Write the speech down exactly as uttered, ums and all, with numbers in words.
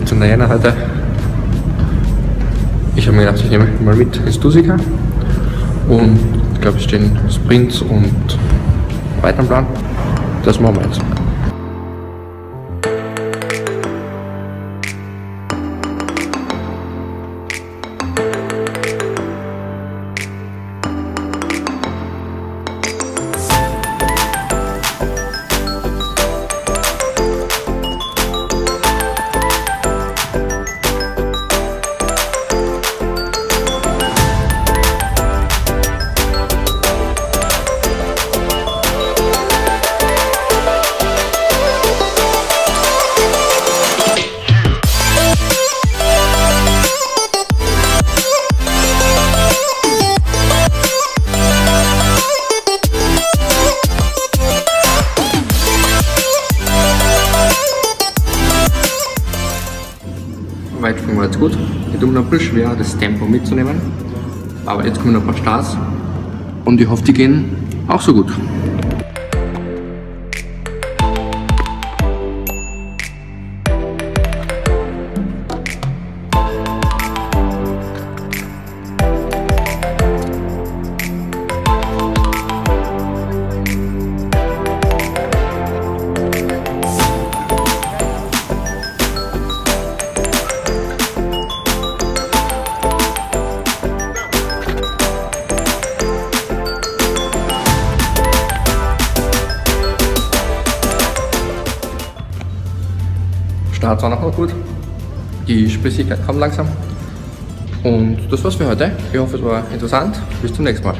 siebzehnten Jänner heute. Ich habe mir gedacht, ich nehme mal mit ins Dusika und ich glaube, es stehen Sprints und weiter am Plan. Das machen wir jetzt. Weitfunk war jetzt gut. Es ist ein bisschen schwer, das Tempo mitzunehmen. Aber jetzt kommen ein paar Stars und ich hoffe, die gehen auch so gut. Start war noch gut, die Spritzigkeit kommt langsam und das war's für heute. Ich hoffe, es war interessant. Bis zum nächsten Mal.